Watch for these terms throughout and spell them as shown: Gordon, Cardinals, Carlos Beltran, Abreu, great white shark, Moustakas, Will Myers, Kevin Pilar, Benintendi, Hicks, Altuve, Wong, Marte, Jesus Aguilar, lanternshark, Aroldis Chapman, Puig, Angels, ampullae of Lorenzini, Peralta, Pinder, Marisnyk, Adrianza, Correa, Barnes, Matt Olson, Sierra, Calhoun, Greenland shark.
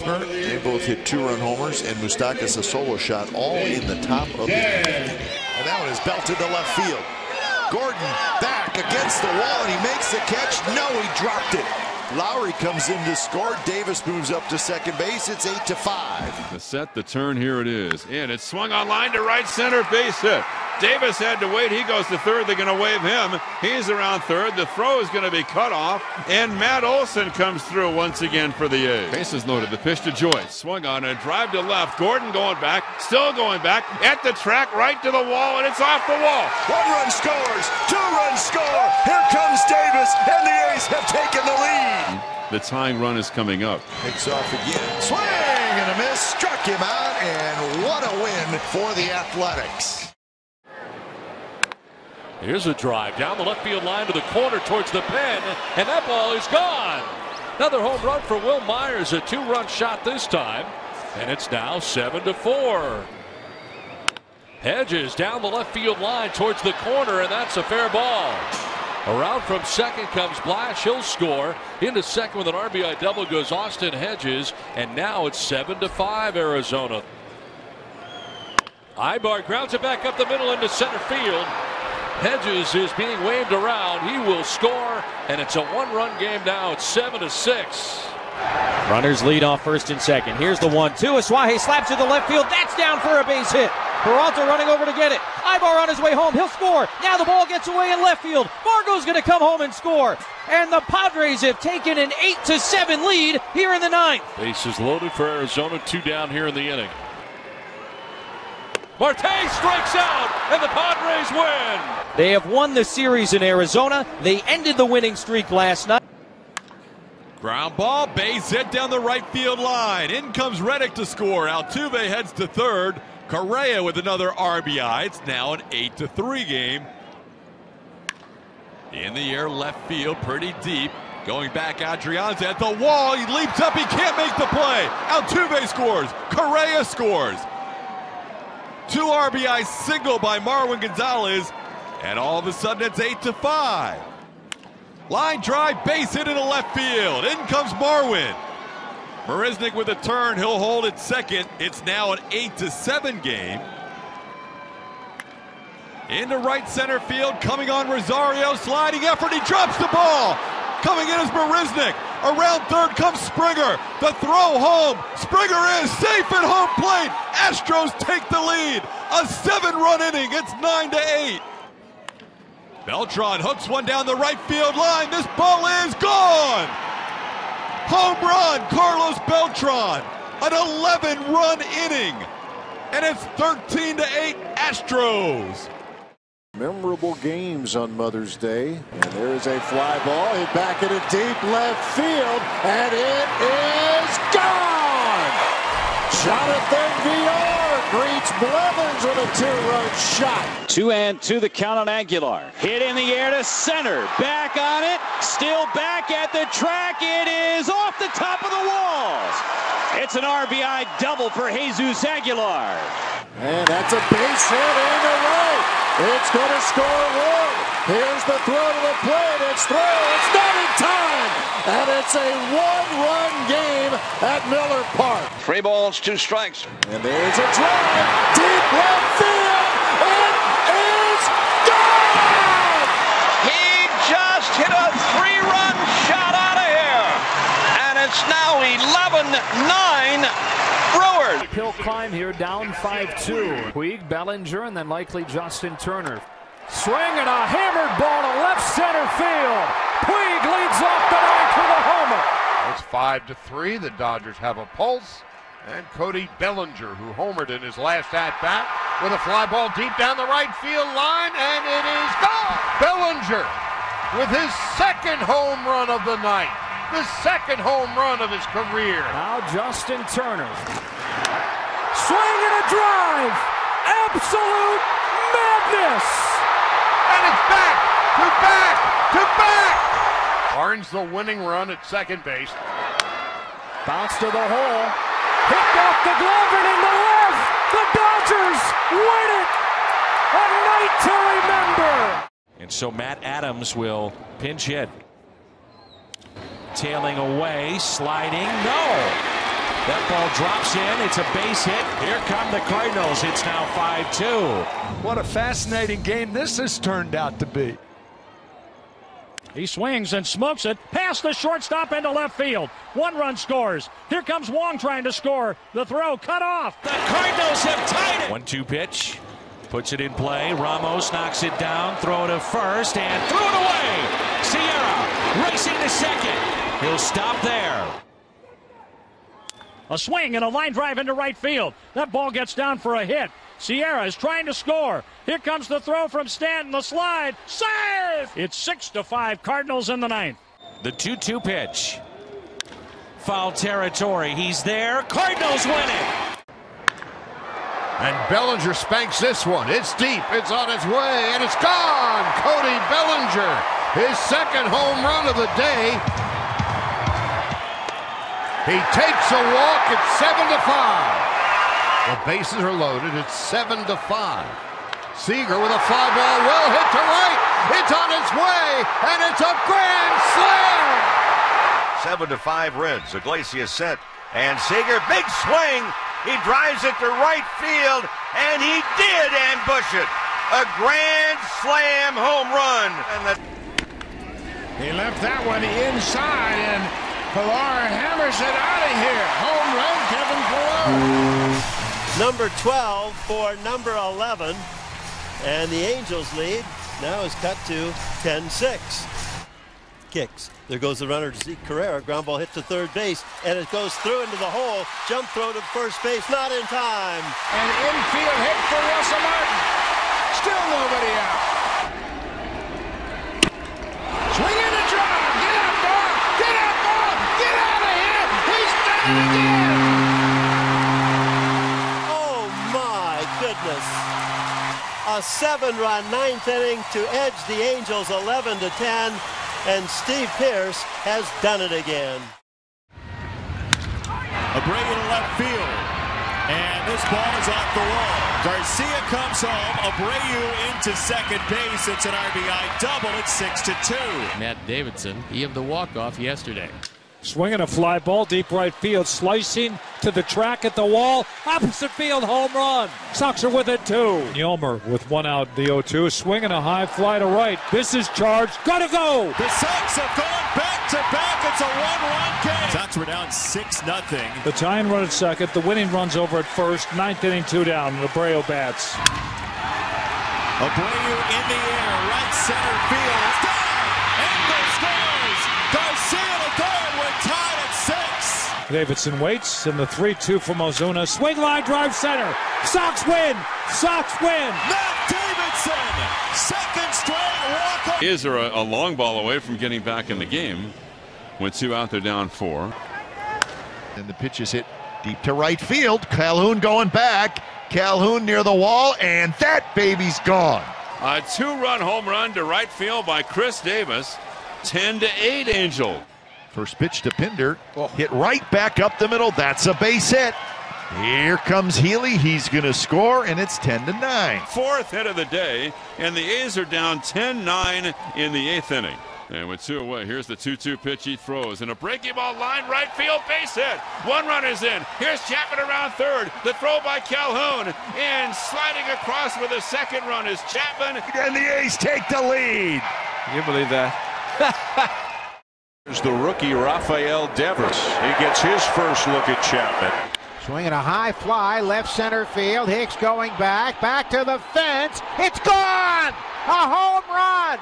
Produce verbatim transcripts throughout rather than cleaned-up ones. Hosmer. They both hit two-run homers, and Moustakas a solo shot, all in the top of the inning. And that one is belted to left field. Gordon back against the wall, and he makes the catch. No, he dropped it. Lowry comes in to score. Davis moves up to second base. It's eight to five. The set, the turn, here it is. And it's swung on line to right center, base hit. Davis had to wait. He goes to third. They're going to wave him. He's around third. The throw is going to be cut off. And Matt Olson comes through once again for the A's. Bases loaded. The pitch to Joyce. Swung on and drive to left. Gordon going back. Still going back. At the track. Right to the wall. And it's off the wall. One run scores. Two runs score. Here comes Davis. And the A's have taken the lead. The tying run is coming up. Picks off again. Swing and a miss. Struck him out. And what a win for the Athletics. Here's a drive down the left field line to the corner towards the pen, and that ball is gone. Another home run for Will Myers, a two-run shot this time, and it's now seven to four. Hedges down the left field line towards the corner, and that's a fair ball. Around from second comes Blash. He'll score into second with an R B I double. Goes Austin Hedges, and now it's seven to five Arizona. Ibar grounds it back up the middle into center field. Hedges is being waved around. He will score, and it's a one-run game now. It's seven to six. Runners lead off first and second. Here's the one two. Asuaje slaps to the left field. That's down for a base hit. Peralta running over to get it. Ibar on his way home. He'll score. Now the ball gets away in left field. Margo's going to come home and score. And the Padres have taken an eight to seven lead here in the ninth. Bases loaded for Arizona. Two down here in the inning. Marte strikes out, and the Padres win. They have won the series in Arizona. They ended the winning streak last night. Ground ball, base hit down the right field line. In comes Reddick to score. Altuve heads to third. Correa with another R B I. It's now an eight to three game. In the air, left field, pretty deep. Going back, Adrianza at the wall. He leaps up. He can't make the play. Altuve scores. Correa scores. Two R B I single by Marwin Gonzalez, and all of a sudden it's eight to five. Line drive, base hit into left field. In comes Marwin. Marisnyk with a turn. He'll hold it second. It's now an eight to seven game. Into right center field, coming on Rosario, sliding effort. He drops the ball. Coming in is Marisnyk. Around third comes Springer. The throw home. Springer is safe at home plate. Astros take the lead. A seven-run inning. It's nine to eight. Beltran hooks one down the right field line. This ball is gone. Home run, Carlos Beltran. An eleven-run inning, and it's thirteen to eight Astros. Memorable games on Mother's Day, and there is a fly ball hit back into deep left field, and it is gone. Jonathan Villar greets Blevins with a two-run shot. Two and two, the count on Aguilar. Hit in the air to center, back on it, still back at the track. It is off the top of the walls. It's an R B I double for Jesus Aguilar. And that's a base hit in the right. It's going to score one. Here's the throw to the plate. It's throw. It's not in time. And it's a one-run game at Miller Park. Three balls, two strikes. And there's a drive. Deep left field. It is gone. He just hit a three-run shot out of here. And it's now eleven nine. Brewers. He'll climb here down five two. Puig, Bellinger, and then likely Justin Turner. Swing and a hammered ball to left center field. Puig leads off the line for the homer. It's five to three. The Dodgers have a pulse. And Cody Bellinger, who homered in his last at-bat, with a fly ball deep down the right field line, and it is gone. Bellinger with his second home run of the night. The second home run of his career. Now Justin Turner. Swing and a drive. Absolute madness. And it's back to back to back. Barnes the winning run at second base. Bounce to the hole. Picked off the glove and in the left. The Dodgers win it. A night to remember. And so Matt Adams will pinch hit. Tailing away, sliding, no. That ball drops in. It's a base hit. Here come the Cardinals. It's now five two. What a fascinating game this has turned out to be. He swings and smokes it past the shortstop into left field. One run scores. Here comes Wong trying to score. The throw cut off. The Cardinals have tied it. one two pitch. Puts it in play. Ramos knocks it down. Throw to first and threw it away. Sierra racing to second. He'll stop there. A swing and a line drive into right field. That ball gets down for a hit. Sierra is trying to score. Here comes the throw from Stanton. The slide. Save! It's six to five. Cardinals in the ninth. The two two pitch. Foul territory. He's there. Cardinals win it. And Bellinger spanks this one. It's deep. It's on its way. And it's gone. Cody Bellinger. His second home run of the day. He takes a walk. It's seven to five. The bases are loaded. It's seven to five. Seager with a fly ball, well hit to right. It's on its way, and it's a grand slam. Seven to five Reds. Iglesias set, and Seager, big swing. He drives it to right field, and he did ambush it. A grand slam home run. And the he left that one inside, and Pilar hammers it out of here. Home run, Kevin Pilar. Number twelve for number eleven. And the Angels lead now is cut to ten six. Kicks. There goes the runner to Zeke Correa. Ground ball hit to third base. And it goes through into the hole. Jump throw to first base. Not in time. An infield hit for Wilson Martin. Still nobody out. Oh my goodness. A seven-run ninth inning to edge the Angels eleven to ten, and Steve Pearce has done it again. Abreu to left field, and this ball is off the wall. Garcia comes home, Abreu into second base. It's an R B I double. It's six to two. Matt Davidson, he had the walk-off yesterday. Swinging a fly ball, deep right field, slicing to the track at the wall, opposite field, home run. Sox are with it, too. Yelmer with one out, the oh two, swinging a high fly to right. This is charged, gotta go. The Sox have gone back to back. It's a one-run game. Sox were down six nothing. The tying run at second, the winning run's over at first, ninth inning, two down, and Abreu bats. Abreu in the air, right center field. It's down. Davidson waits, and the three two from Ozuna. Swing line drive center. Sox win! Sox win! Matt Davidson! Second straight walk-off. Is there a, a long ball away from getting back in the game? With two out, they're down four. And the pitch is hit deep to right field. Calhoun going back. Calhoun near the wall, and that baby's gone. A two-run home run to right field by Chris Davis. ten to eight, Angel. First pitch to Pinder, oh. Hit right back up the middle. That's a base hit. Here comes Healy. He's going to score, and it's ten to nine. Fourth hit of the day, and the A's are down ten nine in the eighth inning. And with two away, here's the two two pitch he throws. And a breaking ball line, right field, base hit. One runner's in. Here's Chapman around third. The throw by Calhoun. And sliding across with a second run is Chapman. And the A's take the lead. Can you believe that? Here's the rookie, Rafael Devers. He gets his first look at Chapman. Swinging a high fly, left center field. Hicks going back, back to the fence. It's gone! A home run!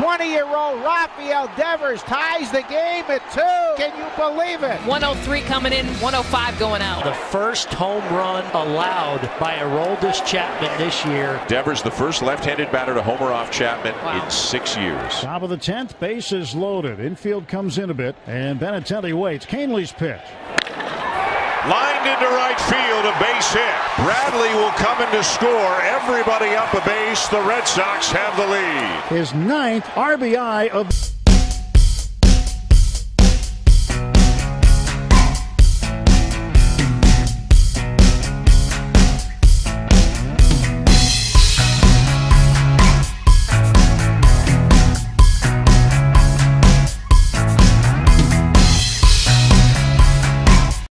twenty-year-old Rafael Devers ties the game at two. Can you believe it? one oh three coming in, one oh five going out. The first home run allowed by Aroldis Chapman this year. Devers, the first left-handed batter to homer off Chapman wow. in six years. Top of the tenth, base is loaded. Infield comes in a bit, and Benintendi waits. Canley's pitch. Lined into right field, a base hit. Bradley will come in to score. Everybody up a base. The Red Sox have the lead. His ninth R B I of...